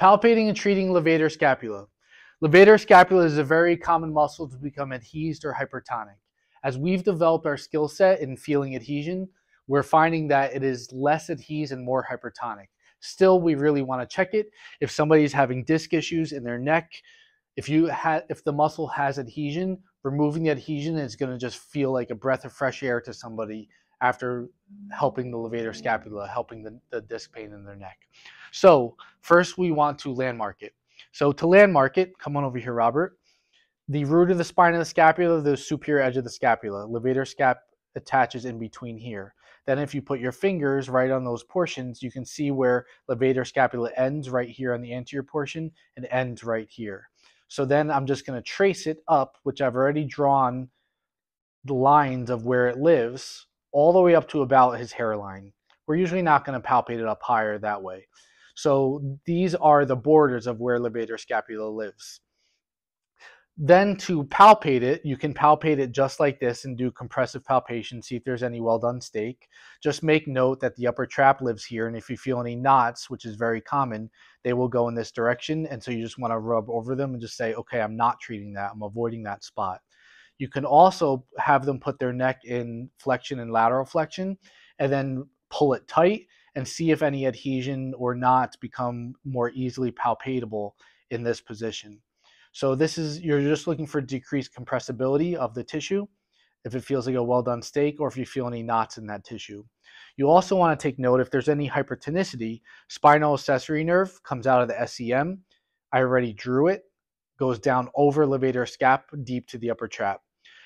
Palpating and treating levator scapula. Levator scapula is a very common muscle to become adhesed or hypertonic. As we've developed our skill set in feeling adhesion, we're finding that it is less adhesed and more hypertonic. Still, we really want to check it. If somebody's having disc issues in their neck, if the muscle has adhesion, removing the adhesion is going to just feel like a breath of fresh air to somebody after helping the levator scapula, helping the disc pain in their neck. So first we want to landmark it. So to landmark it, come on over here, Robert. The root of the spine of the scapula, the superior edge of the scapula, levator scap attaches in between here. Then if you put your fingers right on those portions, you can see where levator scapula ends right here on the anterior portion and ends right here. So then I'm just going to trace it up, which I've already drawn the lines of where it lives, all the way up to about his hairline. We're usually not going to palpate it up higher that way. So these are the borders of where levator scapula lives. Then to palpate it, you can palpate it just like this and do compressive palpation, see if there's any well-done stake. Just make note that the upper trap lives here, and if you feel any knots, which is very common, they will go in this direction, and so you just want to rub over them and just say, okay, I'm not treating that, I'm avoiding that spot. You can also have them put their neck in flexion and lateral flexion, and then pull it tight and see if any adhesion or knots become more easily palpatable in this position. So this is, you're just looking for decreased compressibility of the tissue, if it feels like a well-done stake, or if you feel any knots in that tissue. You also want to take note if there's any hypertonicity. Spinal accessory nerve comes out of the SEM. I already drew it. Goes down over levator scap, deep to the upper trap.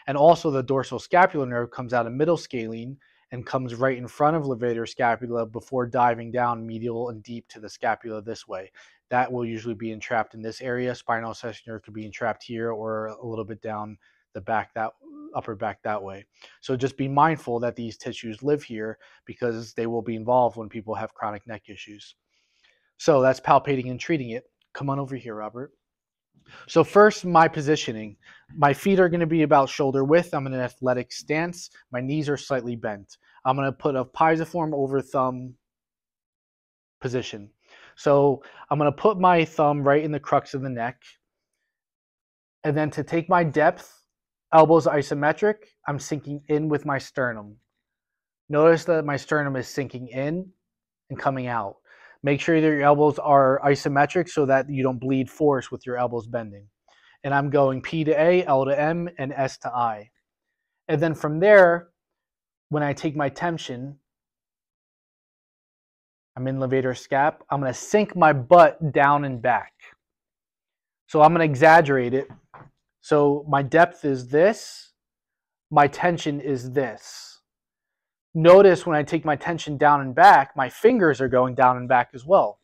And also the dorsal scapular nerve comes out of middle scalene and comes right in front of levator scapula before diving down medial and deep to the scapula this way. That will usually be entrapped in this area. Spinal accessory nerve could be entrapped here or a little bit down the back, that upper back that way. So just be mindful that these tissues live here because they will be involved when people have chronic neck issues. So that's palpating and treating it. Come on over here, Robert. So first, my positioning. My feet are going to be about shoulder width. I'm in an athletic stance. My knees are slightly bent. I'm going to put a pisiform over thumb position. So I'm going to put my thumb right in the crux of the neck. And then to take my depth, elbows isometric, I'm sinking in with my sternum. Notice that my sternum is sinking in and coming out. Make sure that your elbows are isometric so that you don't bleed force with your elbows bending. And I'm going P to A, L to M, and S to I. And then from there, when I take my tension, I'm in levator scap. I'm going to sink my butt down and back. So I'm going to exaggerate it. So my depth is this. My tension is this. Notice when I take my tension down and back, my fingers are going down and back as well.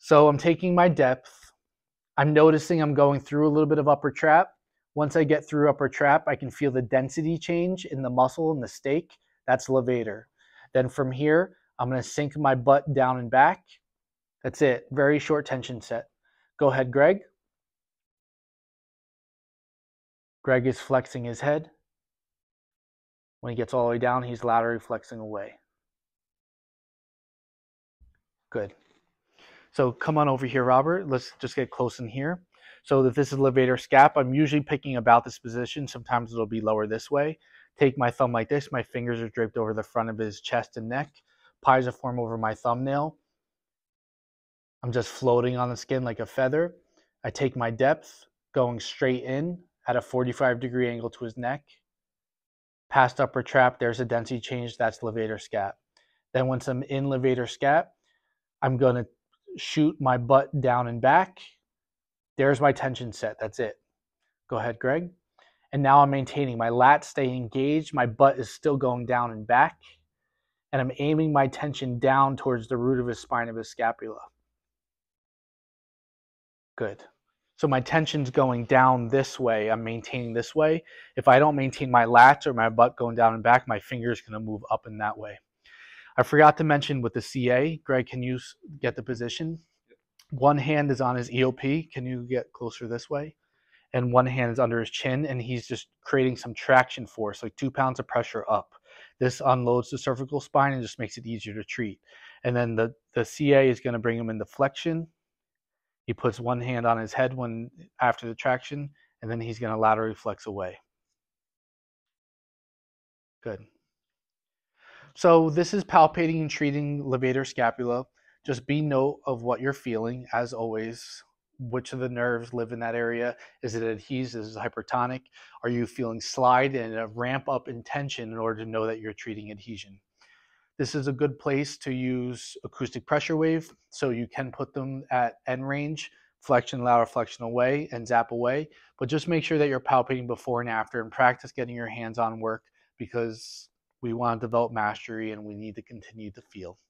So I'm taking my depth. I'm noticing I'm going through a little bit of upper trap. Once I get through upper trap, I can feel the density change in the muscle and the stake. That's levator. Then from here, I'm going to sink my butt down and back. That's it. Very short tension set. Go ahead, Greg. Greg is flexing his head. When he gets all the way down, he's laterally flexing away. Good. So come on over here, Robert. Let's just get close in here. So that this is levator scap. I'm usually picking about this position. Sometimes it'll be lower this way. Take my thumb like this. My fingers are draped over the front of his chest and neck. Pisiform over my thumbnail. I'm just floating on the skin like a feather. I take my depth, going straight in at a 45-degree angle to his neck. Past upper trap, there's a density change, that's levator scap. Then once I'm in levator scap, I'm going to shoot my butt down and back. There's my tension set, that's it. Go ahead, Greg. And now I'm maintaining. My lats stay engaged, my butt is still going down and back. And I'm aiming my tension down towards the root of his spine of his scapula. Good. So my tension's going down this way. I'm maintaining this way. If I don't maintain my lats or my butt going down and back, my finger's going to move up and that way. I forgot to mention with the CA, Greg, can you get the position? One hand is on his EOP. Can you get closer this way? And one hand is under his chin, and he's just creating some traction force, like 2 pounds of pressure up. This unloads the cervical spine and just makes it easier to treat. And then the CA is going to bring him into flexion. He puts one hand on his head when after the traction, and then he's going to laterally flex away. Good. So this is palpating and treating levator scapula. Just be note of what you're feeling, as always. Which of the nerves live in that area? Is it adhesive? Is it hypertonic? Are you feeling slide and a ramp up in tension in order to know that you're treating adhesion? This is a good place to use acoustic pressure wave. So you can put them at end range, flexion, lateral flexion away, and zap away. But just make sure that you're palpating before and after, and practice getting your hands on work, because we want to develop mastery and we need to continue to feel.